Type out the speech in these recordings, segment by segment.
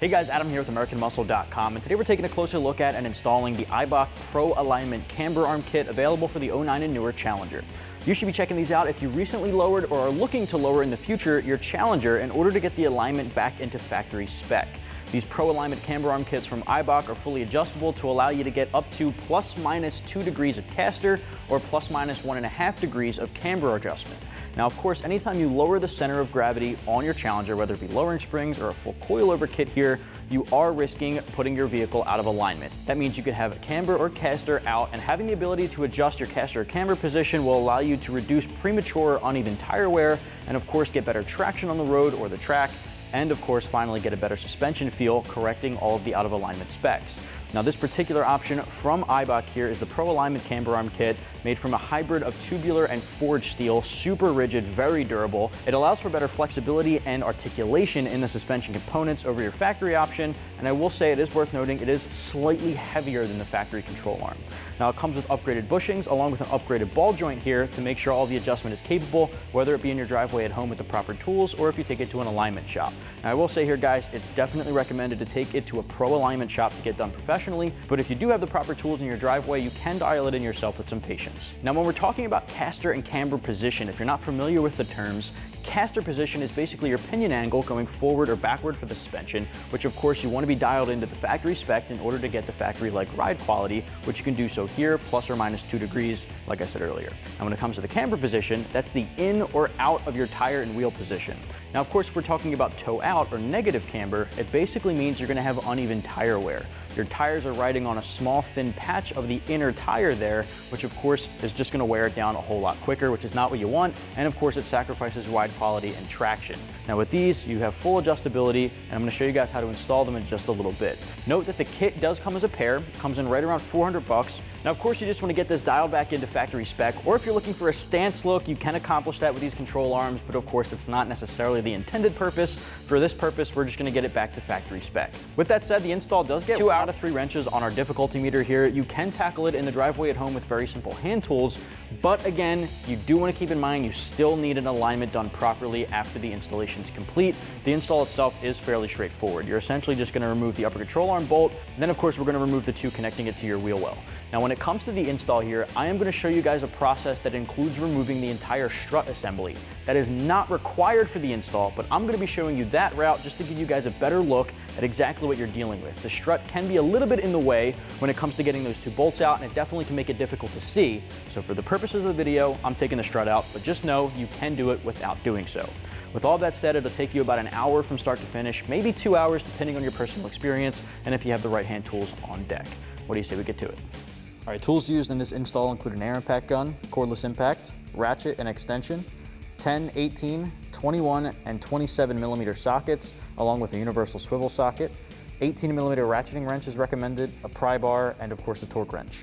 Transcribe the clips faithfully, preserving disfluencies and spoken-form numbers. Hey guys, Adam here with american muscle dot com, and today we're taking a closer look at and installing the Eibach Pro Alignment Camber Arm Kit available for the oh nine and newer Challenger. You should be checking these out if you recently lowered or are looking to lower in the future your Challenger in order to get the alignment back into factory spec. These Pro Alignment Camber Arm Kits from Eibach are fully adjustable to allow you to get up to plus minus two degrees of caster or plus minus one and a half degrees of camber adjustment. Now, of course, anytime you lower the center of gravity on your Challenger, whether it be lowering springs or a full coilover kit here, you are risking putting your vehicle out of alignment. That means you could have a camber or caster out, and having the ability to adjust your caster or camber position will allow you to reduce premature uneven tire wear and, of course, get better traction on the road or the track, and of course finally get a better suspension feel, correcting all of the out of alignment specs. Now, this particular option from Eibach here is the Pro Alignment Camber Arm Kit, made from a hybrid of tubular and forged steel, super rigid, very durable. It allows for better flexibility and articulation in the suspension components over your factory option, and I will say it is worth noting it is slightly heavier than the factory control arm. Now, it comes with upgraded bushings along with an upgraded ball joint here to make sure all the adjustment is capable, whether it be in your driveway at home with the proper tools or if you take it to an alignment shop. Now, I will say here, guys, it's definitely recommended to take it to a pro alignment shop to get done professionally. But if you do have the proper tools in your driveway, you can dial it in yourself with some patience. Now, when we're talking about caster and camber position, if you're not familiar with the terms, caster position is basically your pinion angle going forward or backward for the suspension, which of course you want to be dialed into the factory spec in order to get the factory-like ride quality, which you can do so here, plus or minus two degrees, like I said earlier. And when it comes to the camber position, that's the in or out of your tire and wheel position. Now, of course, if we're talking about toe out or negative camber, it basically means you're going to have uneven tire wear. Your tires are riding on a small thin patch of the inner tire there, which of course is just going to wear it down a whole lot quicker, which is not what you want, and of course it sacrifices ride quality and traction. Now, with these you have full adjustability, and I'm going to show you guys how to install them in just a little bit. Note that the kit does come as a pair. It comes in right around four hundred bucks. Now, of course, you just want to get this dialed back into factory spec, or if you're looking for a stance look, you can accomplish that with these control arms, but of course it's not necessarily the intended purpose. For this purpose, we're just going to get it back to factory spec. With that said, the install does get two out of three wrenches on our difficulty meter here. You can tackle it in the driveway at home with very simple hand tools, but again, you do want to keep in mind you still need an alignment done properly after the installation is complete. The install itself is fairly straightforward. You're essentially just going to remove the upper control arm bolt, and then of course we're going to remove the two connecting it to your wheel well. Now, when it comes to the install here, I am going to show you guys a process that includes removing the entire strut assembly. That is not required for the install, but I'm going to be showing you that route just to give you guys a better look at exactly what you're dealing with. The strut can be a little bit in the way when it comes to getting those two bolts out, and it definitely can make it difficult to see. So for the purposes of the video, I'm taking the strut out, but just know you can do it without doing so. With all that said, it'll take you about an hour from start to finish, maybe two hours depending on your personal experience and if you have the right hand tools on deck. What do you say we get to it? All right, tools used in this install include an air impact gun, cordless impact, ratchet and extension, ten, eighteen, twenty-one, and twenty-seven millimeter sockets, along with a universal swivel socket. eighteen millimeter ratcheting wrench is recommended, a pry bar, and of course a torque wrench.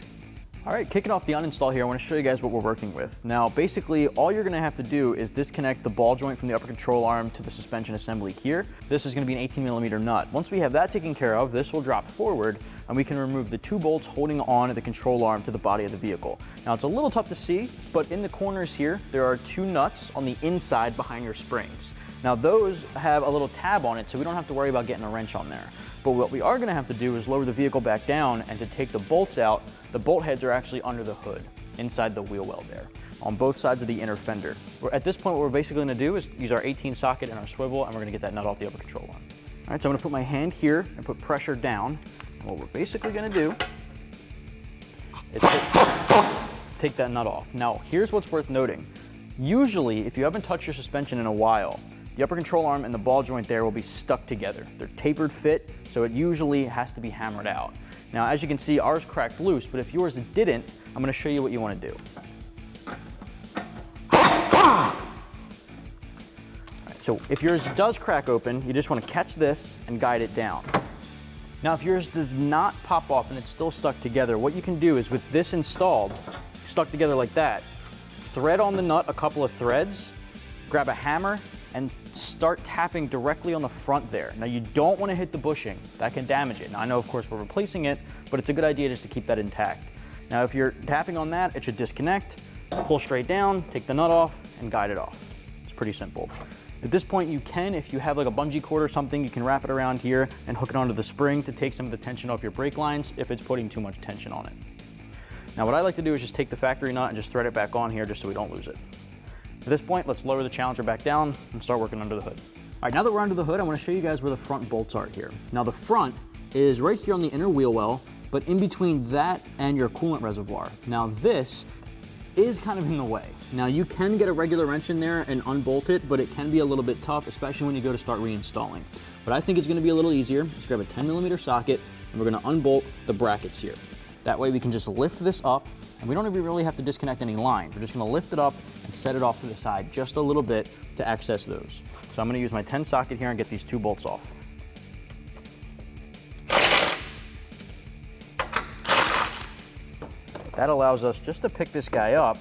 All right, kicking off the uninstall here, I want to show you guys what we're working with. Now, basically, all you're going to have to do is disconnect the ball joint from the upper control arm to the suspension assembly here. This is going to be an eighteen millimeter nut. Once we have that taken care of, this will drop forward, and we can remove the two bolts holding on the control arm to the body of the vehicle. Now, it's a little tough to see, but in the corners here, there are two nuts on the inside behind your springs. Now, those have a little tab on it, so we don't have to worry about getting a wrench on there. But what we are going to have to do is lower the vehicle back down, and to take the bolts out, the bolt heads are actually under the hood, inside the wheel well there, on both sides of the inner fender. We're, at this point, what we're basically going to do is use our eighteen socket and our swivel, and we're going to get that nut off the upper control arm. All right, so I'm going to put my hand here and put pressure down. And what we're basically going to do is take that nut off. Now, here's what's worth noting. Usually, if you haven't touched your suspension in a while, the upper control arm and the ball joint there will be stuck together. They're tapered fit, so it usually has to be hammered out. Now, as you can see, ours cracked loose, but if yours didn't, I'm going to show you what you want to do. All right, so if yours does crack open, you just want to catch this and guide it down. Now, if yours does not pop off and it's still stuck together, what you can do is, with this installed, stuck together like that, thread on the nut a couple of threads, grab a hammer, and start tapping directly on the front there. Now, you don't want to hit the bushing. That can damage it. Now, I know, of course, we're replacing it, but it's a good idea just to keep that intact. Now, if you're tapping on that, it should disconnect, pull straight down, take the nut off, and guide it off. It's pretty simple. At this point, you can, if you have like a bungee cord or something, you can wrap it around here and hook it onto the spring to take some of the tension off your brake lines if it's putting too much tension on it. Now, what I like to do is just take the factory nut and just thread it back on here just so we don't lose it. At this point, let's lower the Challenger back down and start working under the hood. All right, now that we're under the hood, I want to show you guys where the front bolts are here. Now, the front is right here on the inner wheel well, but in between that and your coolant reservoir. Now, this is kind of in the way. Now, you can get a regular wrench in there and unbolt it, but it can be a little bit tough, especially when you go to start reinstalling. But I think it's going to be a little easier. Let's grab a ten millimeter socket, and we're going to unbolt the brackets here. That way, we can just lift this up, and we don't even really have to disconnect any lines. We're just going to lift it up and set it off to the side just a little bit to access those. So I'm going to use my ten socket here and get these two bolts off. That allows us just to pick this guy up,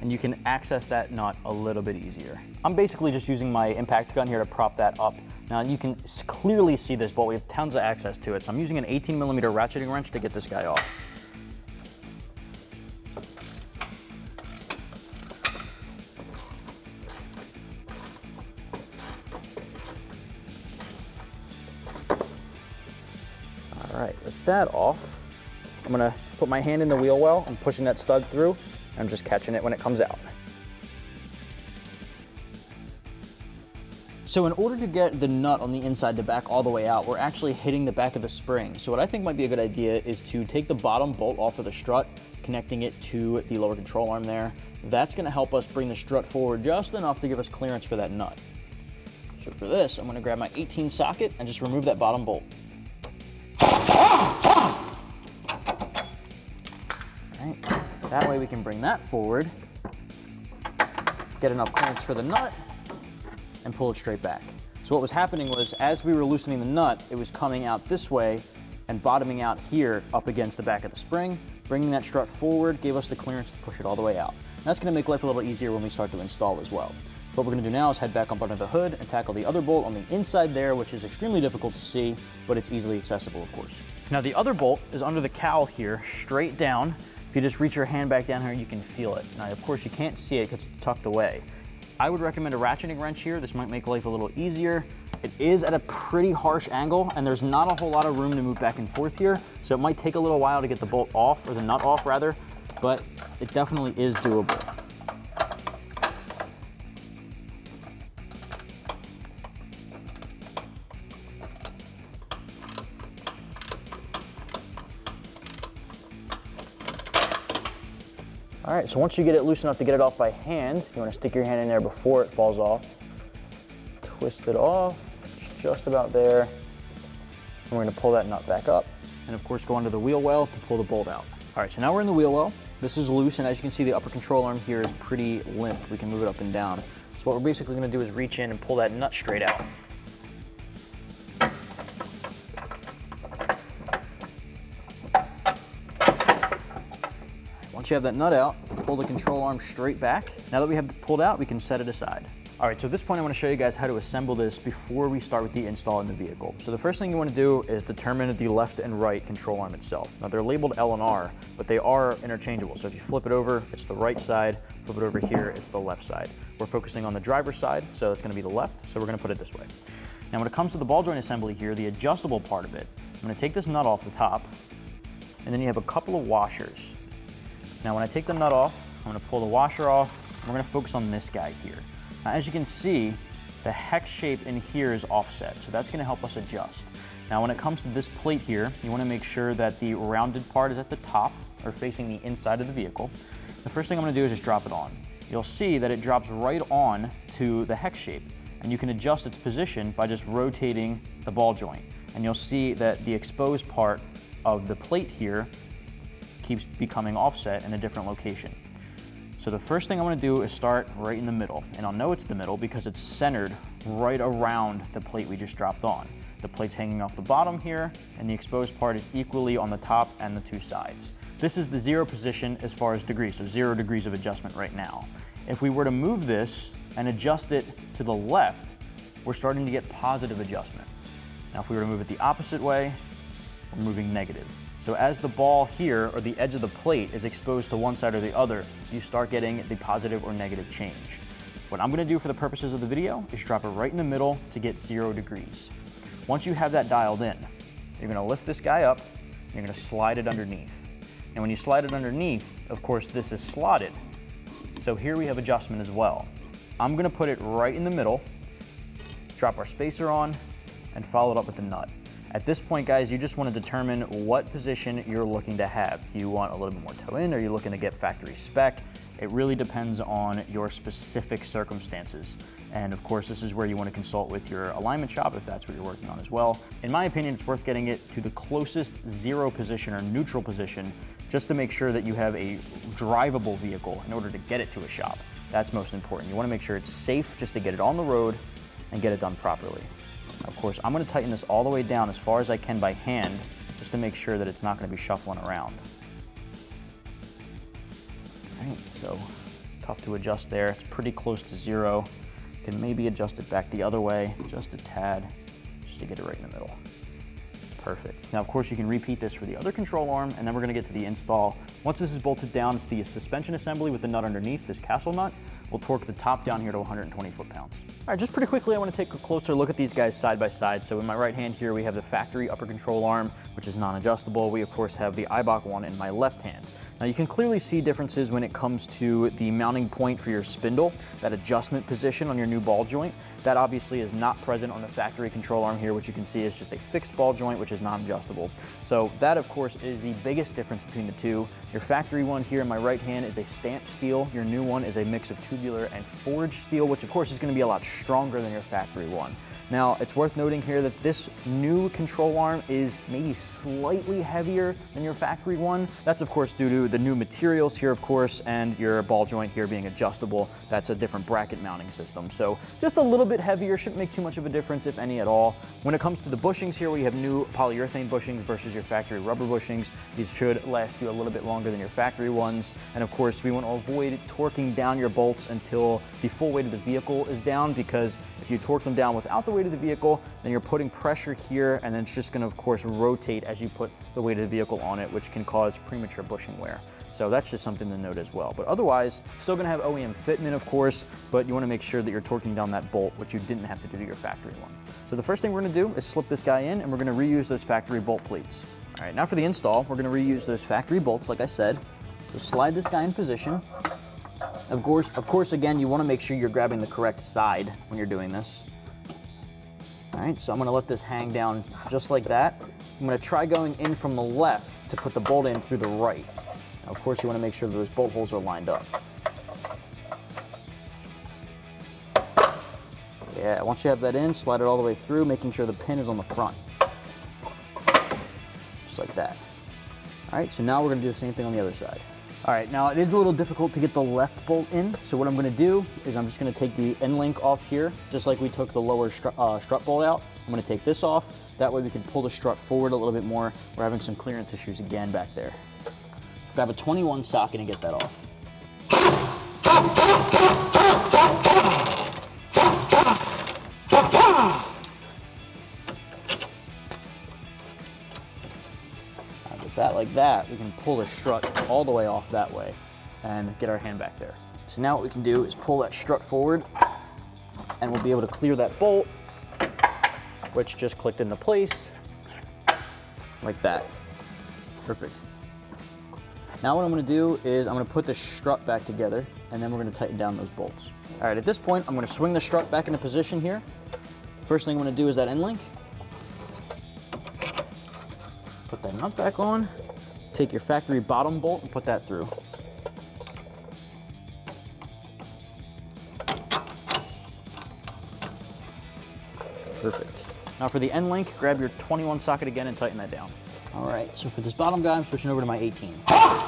and you can access that nut a little bit easier. I'm basically just using my impact gun here to prop that up. Now you can clearly see this bolt, we have tons of access to it. So I'm using an eighteen millimeter ratcheting wrench to get this guy off. All right, with that off, I'm gonna put my hand in the wheel well, I'm pushing that stud through, and I'm just catching it when it comes out. So in order to get the nut on the inside to back all the way out, we're actually hitting the back of the spring. So what I think might be a good idea is to take the bottom bolt off of the strut, connecting it to the lower control arm there. That's gonna help us bring the strut forward just enough to give us clearance for that nut. So for this, I'm gonna grab my eighteen socket and just remove that bottom bolt. That way we can bring that forward, get enough clearance for the nut, and pull it straight back. So what was happening was, as we were loosening the nut, it was coming out this way and bottoming out here up against the back of the spring. Bringing that strut forward gave us the clearance to push it all the way out. And that's gonna make life a little easier when we start to install as well. What we're gonna do now is head back up under the hood and tackle the other bolt on the inside there, which is extremely difficult to see, but it's easily accessible, of course. Now the other bolt is under the cowl here, straight down. If you just reach your hand back down here, you can feel it. Now, of course, you can't see it because it's tucked away. I would recommend a ratcheting wrench here. This might make life a little easier. It is at a pretty harsh angle, and there's not a whole lot of room to move back and forth here, so it might take a little while to get the bolt off, or the nut off, rather, but it definitely is doable. All right, so once you get it loose enough to get it off by hand, you want to stick your hand in there before it falls off. Twist it off, just about there. And we're going to pull that nut back up. And of course, go under the wheel well to pull the bolt out. All right, so now we're in the wheel well. This is loose, and as you can see, the upper control arm here is pretty limp. We can move it up and down. So what we're basically going to do is reach in and pull that nut straight out. Once you have that nut out, pull the control arm straight back. Now that we have it pulled out, we can set it aside. All right, so at this point, I want to show you guys how to assemble this before we start with the install in the vehicle. So the first thing you want to do is determine the left and right control arm itself. Now they're labeled L and R, but they are interchangeable. So if you flip it over, it's the right side. Flip it over here, it's the left side. We're focusing on the driver's side, so that's going to be the left. So we're going to put it this way. Now when it comes to the ball joint assembly here, the adjustable part of it, I'm going to take this nut off the top, and then you have a couple of washers. Now when I take the nut off, I'm gonna pull the washer off, and we're gonna focus on this guy here. Now as you can see, the hex shape in here is offset, so that's gonna help us adjust. Now when it comes to this plate here, you wanna make sure that the rounded part is at the top, or facing the inside of the vehicle. The first thing I'm gonna do is just drop it on. You'll see that it drops right on to the hex shape, and you can adjust its position by just rotating the ball joint. And you'll see that the exposed part of the plate here keeps becoming offset in a different location. So the first thing I want to do is start right in the middle, and I'll know it's the middle because it's centered right around the plate we just dropped on. The plate's hanging off the bottom here, and the exposed part is equally on the top and the two sides. This is the zero position as far as degrees, so zero degrees of adjustment right now. If we were to move this and adjust it to the left, we're starting to get positive adjustment. Now if we were to move it the opposite way, we're moving negative. So as the ball here, or the edge of the plate, is exposed to one side or the other, you start getting the positive or negative change. What I'm gonna do for the purposes of the video is drop it right in the middle to get zero degrees. Once you have that dialed in, you're gonna lift this guy up, and you're gonna slide it underneath. And when you slide it underneath, of course, this is slotted. So here we have adjustment as well. I'm gonna put it right in the middle, drop our spacer on, and follow it up with the nut. At this point, guys, you just wanna determine what position you're looking to have. You want a little bit more toe in, or you're looking to get factory spec. It really depends on your specific circumstances. And of course, this is where you wanna consult with your alignment shop if that's what you're working on as well. In my opinion, it's worth getting it to the closest zero position or neutral position just to make sure that you have a drivable vehicle in order to get it to a shop. That's most important. You wanna make sure it's safe just to get it on the road and get it done properly. Of course, I'm gonna tighten this all the way down as far as I can by hand, just to make sure that it's not gonna be shuffling around. All right, so tough to adjust there. It's pretty close to zero. Can maybe adjust it back the other way, just a tad, just to get it right in the middle. Perfect. Now, of course, you can repeat this for the other control arm, and then we're gonna get to the install. Once this is bolted down to the suspension assembly with the nut underneath, this castle nut, we'll torque the top down here to one hundred twenty foot-pounds. All right, just pretty quickly, I wanna take a closer look at these guys side by side. So in my right hand here, we have the factory upper control arm, which is non-adjustable. We, of course, have the Eibach one in my left hand. Now, you can clearly see differences when it comes to the mounting point for your spindle, that adjustment position on your new ball joint. That obviously is not present on the factory control arm here, which you can see is just a fixed ball joint, which is non-adjustable. So that, of course, is the biggest difference between the two. Your factory one here in my right hand is a stamped steel. Your new one is a mix of tubular and forged steel, which of course is going to be a lot stronger than your factory one. Now, it's worth noting here that this new control arm is maybe slightly heavier than your factory one. That's of course due to the new materials here, of course, and your ball joint here being adjustable. That's a different bracket mounting system. So just a little bit heavier, shouldn't make too much of a difference, if any at all. When it comes to the bushings here, we have new polyurethane bushings versus your factory rubber bushings. These should last you a little bit longer than your factory ones. And of course, we want to avoid torquing down your bolts until the full weight of the vehicle is down, because if you torque them down without the weight of the vehicle, then you're putting pressure here, and then it's just gonna, of course, rotate as you put the weight of the vehicle on it, which can cause premature bushing wear. So that's just something to note as well. But otherwise, still gonna have O E M fitment, of course, but you wanna make sure that you're torquing down that bolt, which you didn't have to do to your factory one. So the first thing we're gonna do is slip this guy in, and we're gonna reuse those factory bolt plates. All right, now for the install, we're gonna reuse those factory bolts, like I said. So slide this guy in position. Of course, of course, again, you wanna make sure you're grabbing the correct side when you're doing this. All right, so I'm gonna let this hang down just like that. I'm gonna try going in from the left to put the bolt in through the right. Now, of course, you wanna make sure that those bolt holes are lined up. Yeah, once you have that in, slide it all the way through, making sure the pin is on the front. Just like that. All right, so now we're gonna do the same thing on the other side. All right, now it is a little difficult to get the left bolt in, so what I'm gonna do is I'm just gonna take the end link off here, just like we took the lower stru uh, strut bolt out. I'm gonna take this off, that way we can pull the strut forward a little bit more. We're having some clearance issues again back there. Grab a twenty-one socket and get that off. Now with that like that, we can pull the strut all the way off that way and get our hand back there. So now what we can do is pull that strut forward and we'll be able to clear that bolt, which just clicked into place like that. Perfect. Now what I'm gonna do is I'm gonna put the strut back together and then we're gonna tighten down those bolts. All right, at this point, I'm gonna swing the strut back into position here. First thing I'm gonna do is that end link. Put that nut back on. Take your factory bottom bolt and put that through. Perfect. Now for the end link, grab your twenty-one socket again and tighten that down. All right, so for this bottom guy, I'm switching over to my eighteen. All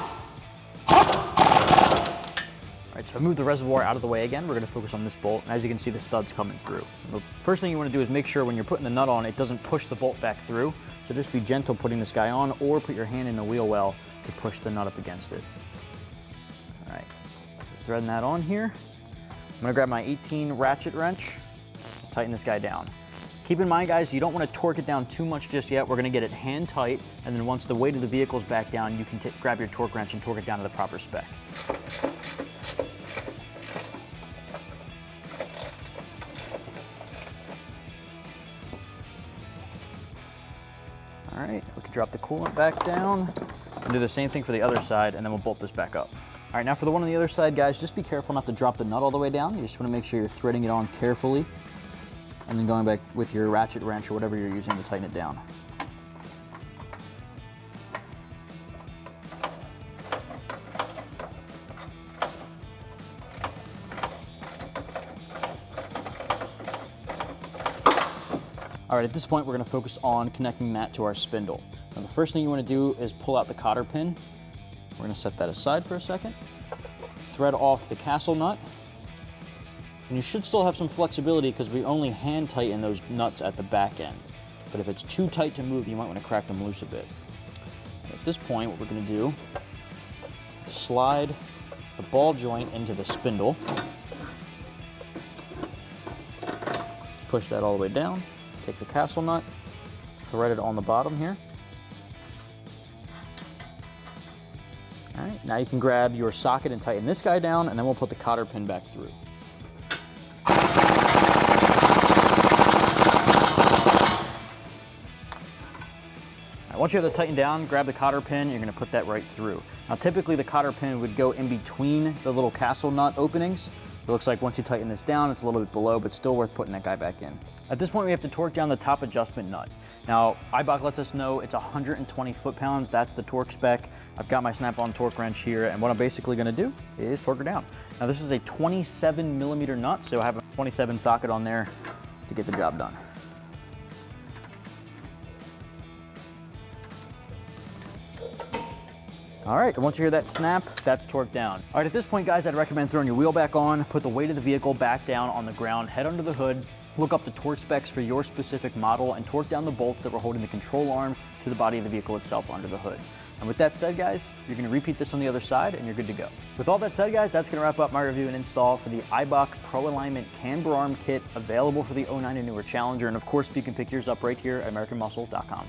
right, so I moved the reservoir out of the way again. We're gonna focus on this bolt, and as you can see, the stud's coming through. The first thing you wanna do is make sure when you're putting the nut on, it doesn't push the bolt back through. So just be gentle putting this guy on, or put your hand in the wheel well to push the nut up against it. All right, threading that on here. I'm gonna grab my eighteen ratchet wrench, tighten this guy down. Keep in mind, guys, you don't want to torque it down too much just yet. We're going to get it hand tight, and then once the weight of the vehicle's back down, you can grab your torque wrench and torque it down to the proper spec. All right, we can drop the coolant back down and do the same thing for the other side, and then we'll bolt this back up. All right, now for the one on the other side, guys, just be careful not to drop the nut all the way down. You just wanna make sure you're threading it on carefully and then going back with your ratchet wrench or whatever you're using to tighten it down. All right, at this point, we're gonna focus on connecting that to our spindle. Now, the first thing you wanna do is pull out the cotter pin. We're gonna set that aside for a second. Thread off the castle nut. And you should still have some flexibility because we only hand tighten those nuts at the back end. But if it's too tight to move, you might wanna crack them loose a bit. At this point, what we're gonna do is slide the ball joint into the spindle. Push that all the way down. Take the castle nut, thread it on the bottom here. All right, now you can grab your socket and tighten this guy down, and then we'll put the cotter pin back through. All right, once you have it tightened down, grab the cotter pin, you're gonna put that right through. Now, typically the cotter pin would go in between the little castle nut openings. It looks like once you tighten this down, it's a little bit below, but still worth putting that guy back in. At this point, we have to torque down the top adjustment nut. Now, Eibach lets us know it's one hundred twenty foot-pounds. That's the torque spec. I've got my snap-on torque wrench here, and what I'm basically gonna do is torque her down. Now, this is a twenty-seven millimeter nut, so I have a twenty-seven socket on there to get the job done. All right, once you hear that snap, that's torqued down. All right, at this point, guys, I'd recommend throwing your wheel back on, put the weight of the vehicle back down on the ground, head under the hood, look up the torque specs for your specific model, and torque down the bolts that were holding the control arm to the body of the vehicle itself under the hood. And with that said, guys, you're gonna repeat this on the other side and you're good to go. With all that said, guys, that's gonna wrap up my review and install for the Eibach Pro Alignment Camber Arm Kit, available for the oh nine and newer Challenger. And of course, you can pick yours up right here at american muscle dot com.